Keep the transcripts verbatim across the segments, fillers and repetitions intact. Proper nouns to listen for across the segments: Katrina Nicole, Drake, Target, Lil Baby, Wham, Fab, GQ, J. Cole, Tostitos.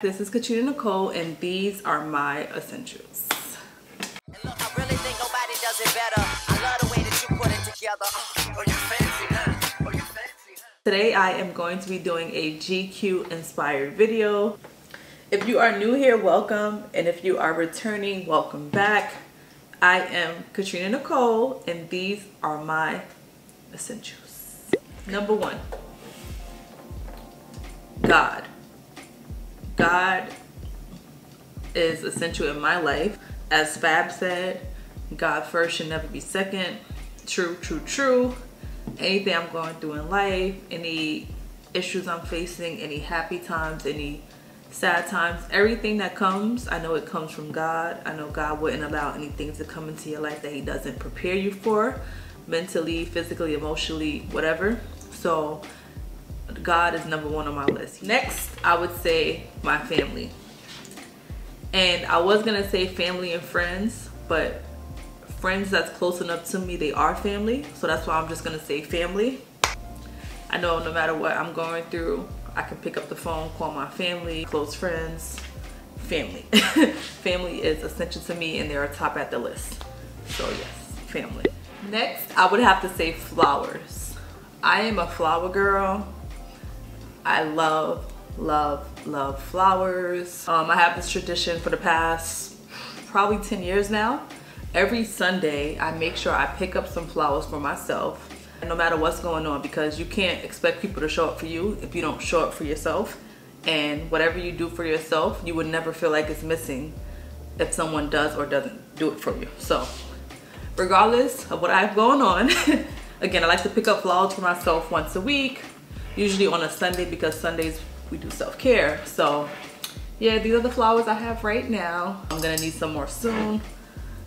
This is Katrina Nicole, and these are my essentials. And look, I really think nobody does it better. I love the way that you put it together. Oh, you fancy, huh? Oh, you fancy, huh? Today I am going to be doing a G Q inspired video. If you are new here, welcome, and if you are returning, welcome back. I am Katrina Nicole, and these are my essentials. Number one, God. God is essential in my life. As Fab said, God first should never be second. True, true, true. Anything I'm going through in life, any issues I'm facing, any happy times, any sad times, everything that comes, I know it comes from God. I know God wouldn't allow any things to come into your life that He doesn't prepare you for, mentally, physically, emotionally, whatever. So God is number one on my list. Next, I would say my family. And I was gonna say family and friends, but friends that's close enough to me, they are family. So that's why I'm just gonna say family. I know no matter what I'm going through, I can pick up the phone, call my family, close friends, family. Family is essential to me, and they are top at the list. So yes, family. Next, I would have to say flowers. I am a flower girl. I love, love, love flowers. Um, I have this tradition for the past probably ten years now. Every Sunday, I make sure I pick up some flowers for myself, no matter what's going on, because you can't expect people to show up for you if you don't show up for yourself. And whatever you do for yourself, you would never feel like it's missing if someone does or doesn't do it for you. So regardless of what I have going on, again, I like to pick up flowers for myself once a week. Usually on a Sunday, because Sundays we do self-care. So yeah, these are the flowers I have right now. I'm gonna need some more soon,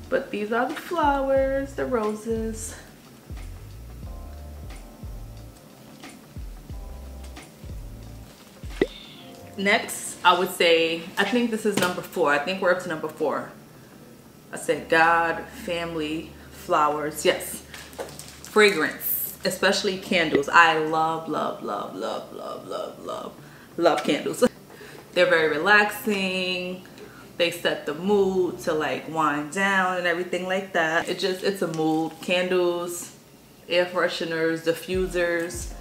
but these are the flowers, the roses. Next, I would say, I think this is number four. I think we're up to number four. I said God, family, flowers, yes. Fragrance. Especially candles. I love, love, love, love, love, love, love, love candles. They're very relaxing. They set the mood to like wind down and everything like that. It just, it's a mood. Candles, air fresheners, diffusers,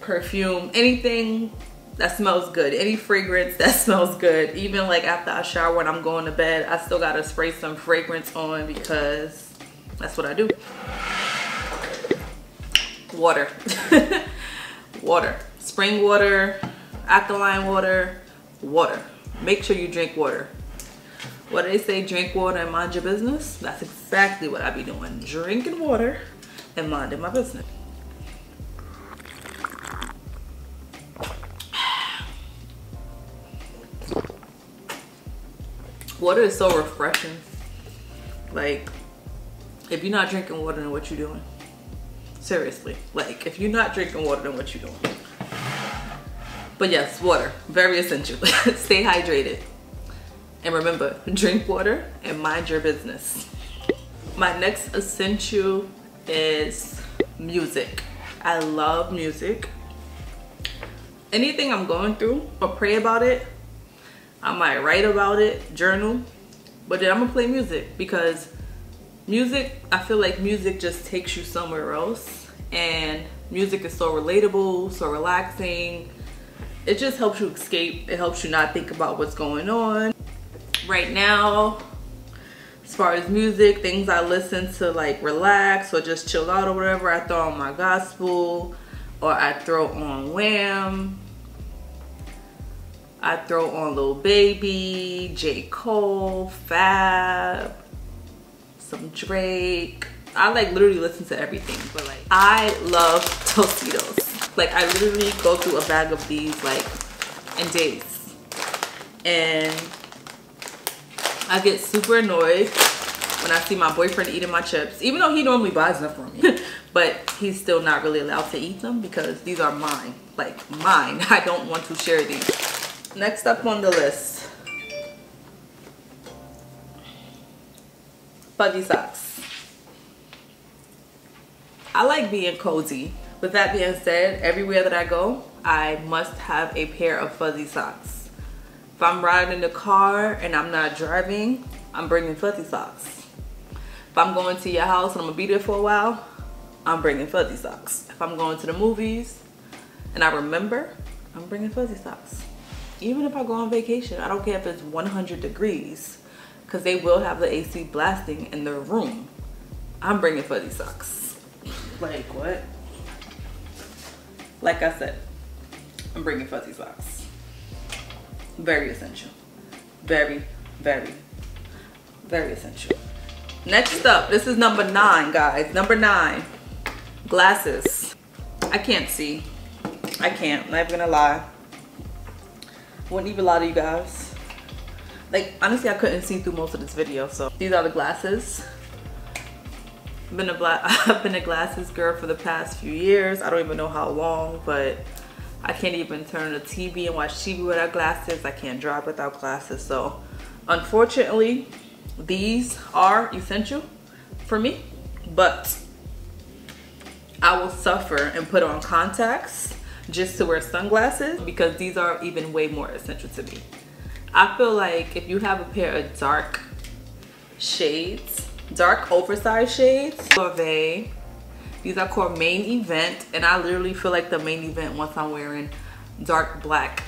perfume, anything that smells good. Any fragrance that smells good. Even like after I shower and I'm going to bed, I still gotta spray some fragrance on because that's what I do. Water. Water. Spring water, alkaline water, water. Make sure you drink water. What do they say? Drink water and mind your business. That's exactly what I be doing. Drinking water and minding my business. Water is so refreshing. Like, if you're not drinking water, then what you doing? Seriously, like if you're not drinking water, then what you doing? But yes, water, very essential. Stay hydrated. And remember, drink water and mind your business. My next essential is music. I love music. Anything I'm going through, I'll pray about it. I might write about it, journal, but then I'm gonna play music because music, I feel like music just takes you somewhere else, and music is so relatable, so relaxing. It just helps you escape. It helps you not think about what's going on right now. As far as music, things I listen to like relax or just chill out or whatever, I throw on my gospel, or I throw on Wham. I throw on Lil Baby, J. Cole, Fab. Some Drake. I like literally listen to everything, but like I love Tostitos. Like I literally go through a bag of these like in days, and I get super annoyed when I see my boyfriend eating my chips, even though he normally buys them for me. But he's still not really allowed to eat them because these are mine, like mine. I don't want to share these. Next up on the list, fuzzy socks. I like being cozy. With that being said, everywhere that I go, I must have a pair of fuzzy socks. If I'm riding in the car and I'm not driving, I'm bringing fuzzy socks. If I'm going to your house and I'm gonna be there for a while, I'm bringing fuzzy socks. If I'm going to the movies and I remember, I'm bringing fuzzy socks. Even if I go on vacation, I don't care if it's one hundred degrees, because they will have the A C blasting in their room. I'm bringing fuzzy socks. Like what? Like I said, I'm bringing fuzzy socks. Very essential. Very, very, very essential. Next up, this is number nine, guys. Number nine, glasses. I can't see. I can't, I'm not even gonna lie. Wouldn't even lie to you guys. Like, honestly, I couldn't see through most of this video, so. These are the glasses. I've been a, bla I've been a glasses girl for the past few years. I don't even know how long, but I can't even turn the T V and watch T V without glasses. I can't drive without glasses, so unfortunately, these are essential for me, but I will suffer and put on contacts just to wear sunglasses because these are even way more essential to me. I feel like if you have a pair of dark shades, dark oversized shades, Corvée, these are called Main Event, and I literally feel like the Main Event once I'm wearing dark black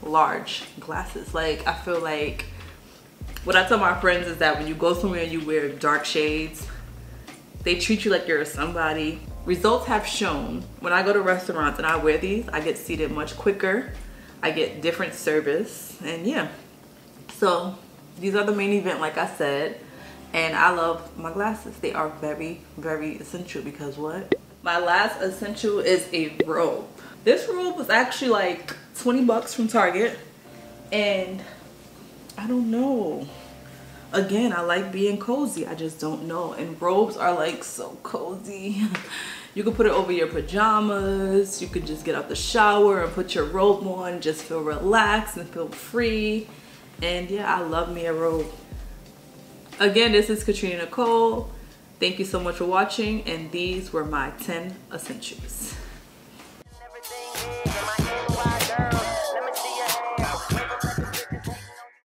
large glasses. Like, I feel like what I tell my friends is that when you go somewhere and you wear dark shades, they treat you like you're somebody. Results have shown when I go to restaurants and I wear these, I get seated much quicker. I get different service, and yeah. So these are the Main Event, like I said, and I love my glasses. They are very, very essential because what? My last essential is a robe. This robe was actually like twenty bucks from Target, and I don't know. Again, I like being cozy. I just don't know. And robes are like so cozy. You can put it over your pajamas. You can just get out the shower and put your robe on. Just feel relaxed and feel free. And yeah, I love me a robe. Again, this is Katrina Nicole. Thank you so much for watching. And these were my ten essentials.